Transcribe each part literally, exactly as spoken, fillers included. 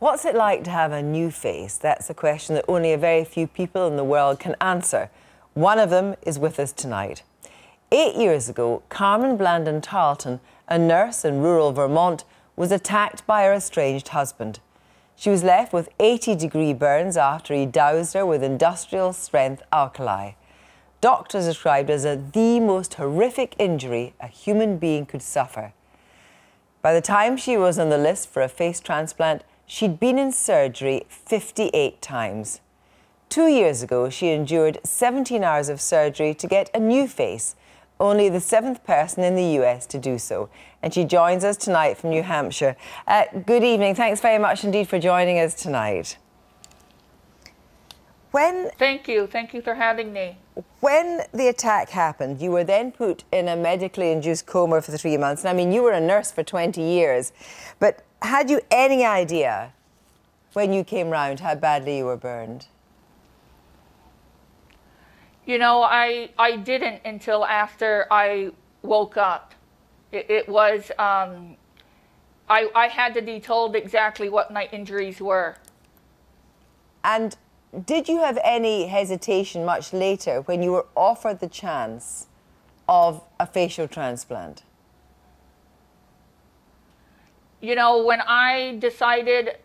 What's it like to have a new face? That's a question that only a very few people in the world can answer. One of them is with us tonight. Eight years ago, Carmen Blandin Tarleton, a nurse in rural Vermont, was attacked by her estranged husband. She was left with eighty degree burns after he doused her with industrial strength alkali. Doctors described it as a, the most horrific injury a human being could suffer. By the time she was on the list for a face transplant, she'd been in surgery fifty-eight times. Two years ago, she endured seventeen hours of surgery to get a new face, only the seventh person in the U S to do so. And she joins us tonight from New Hampshire. Uh, good evening. Thanks very much indeed for joining us tonight. When, thank you. Thank you for having me. When the attack happened, you were then put in a medically induced coma for three months. And I mean, you were a nurse for twenty years. But had you any idea when you came round how badly you were burned? You know, I, I didn't until after I woke up. It, it was, um, I, I had to be told exactly what my injuries were. And did you have any hesitation much later when you were offered the chance of a facial transplant? You know, when I decided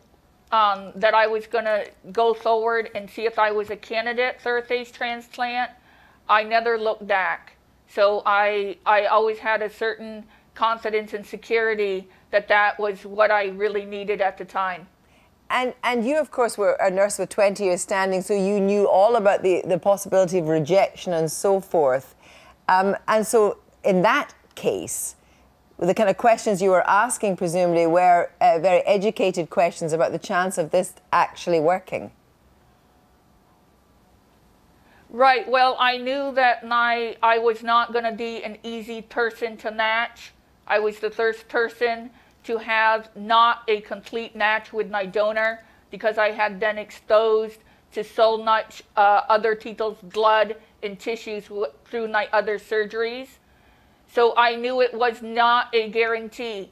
um, that I was going to go forward and see if I was a candidate for a face transplant, I never looked back. So I, I always had a certain confidence and security that that was what I really needed at the time. And, and you, of course, were a nurse with twenty years standing, so you knew all about the, the possibility of rejection and so forth. Um, and so in that case, the kind of questions you were asking, presumably, were uh, very educated questions about the chance of this actually working. Right. Well, I knew that my, I was not going to be an easy person to match. I was the first person to have not a complete match with my donor because I had been exposed to so much uh, other people's blood and tissues through my other surgeries. So I knew it was not a guarantee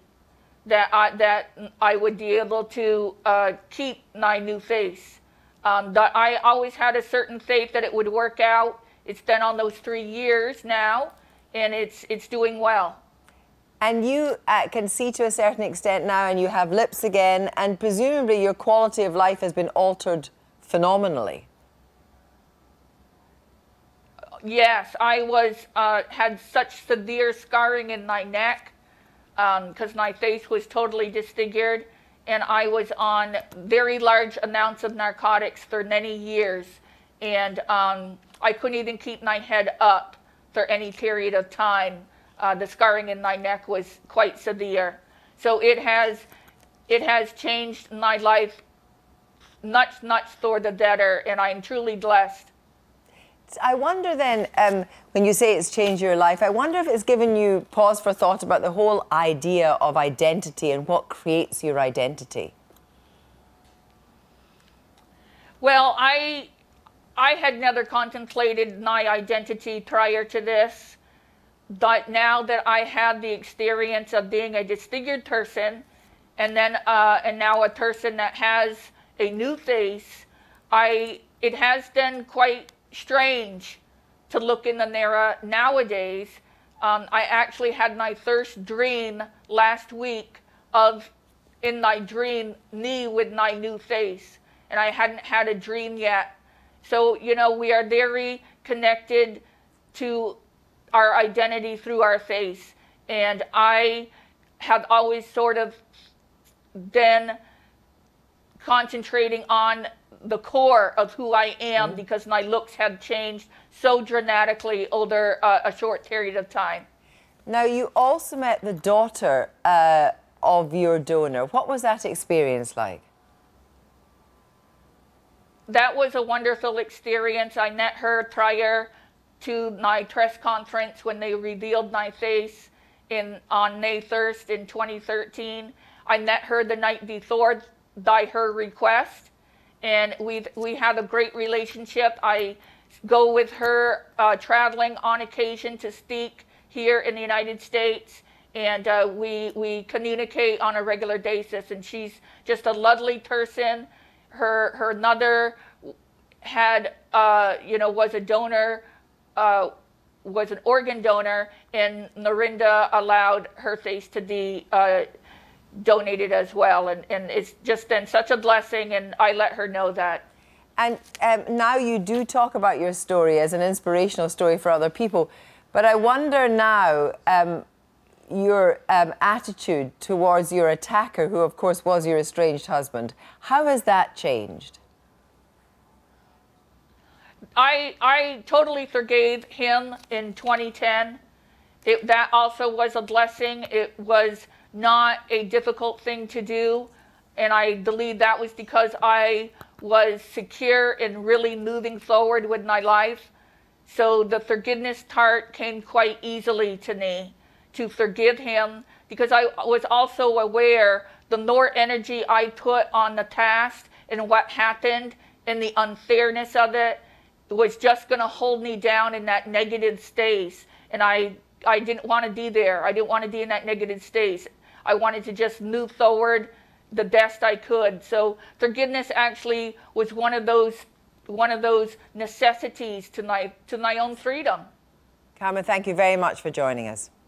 that I, that I would be able to uh, keep my new face. Um, but I always had a certain faith that it would work out. It's been on those three years now, and it's, it's doing well. And you uh, can see to a certain extent now, and you have lips again, and presumably your quality of life has been altered phenomenally. Yes, I was uh, had such severe scarring in my neck because um, my face was totally disfigured, and I was on very large amounts of narcotics for many years, and um, I couldn't even keep my head up for any period of time. Uh, the scarring in my neck was quite severe. So it has, it has changed my life much, much for the better, and I am truly blessed. I wonder then, um, when you say it's changed your life, I wonder if it's given you pause for thought about the whole idea of identity and what creates your identity. Well, I, I had never contemplated my identity prior to this. But now that I have the experience of being a disfigured person, and then uh, and now a person that has a new face, I it has been quite strange to look in the mirror nowadays. Um, I actually had my first dream last week of, in my dream, me with my new face, and I hadn't had a dream yet. So you know, we are very connected to our identity through our face. And I have always sort of been concentrating on the core of who I am, mm-hmm. because my looks have changed so dramatically over uh, a short period of time. Now, you also met the daughter uh, of your donor. What was that experience like? That was a wonderful experience. I met her prior to my press conference when they revealed my face in, on May first in twenty thirteen. I met her the night before by her request, and we've, we have a great relationship. I go with her uh, traveling on occasion to speak here in the United States, and uh, we we communicate on a regular basis. And she's just a lovely person. Her her mother had uh, you know was a donor, uh, was an organ donor, and Narinda allowed her face to be uh, donated as well. And and it's just been such a blessing. And I let her know that. And um, now you do talk about your story as an inspirational story for other people, but I wonder now um, your um, attitude towards your attacker, who of course was your estranged husband. How has that changed? I I totally forgave him in twenty ten. It, that also was a blessing. It was not a difficult thing to do, and I believe that was because I was secure in really moving forward with my life. So the forgiveness part came quite easily to me, to forgive him, because I was also aware the more energy I put on the past and what happened and the unfairness of it was just going to hold me down in that negative space. And I, I didn't want to be there. I didn't want to be in that negative space. I wanted to just move forward the best I could. So forgiveness actually was one of those one of those necessities to my to my own freedom. Carmen, thank you very much for joining us.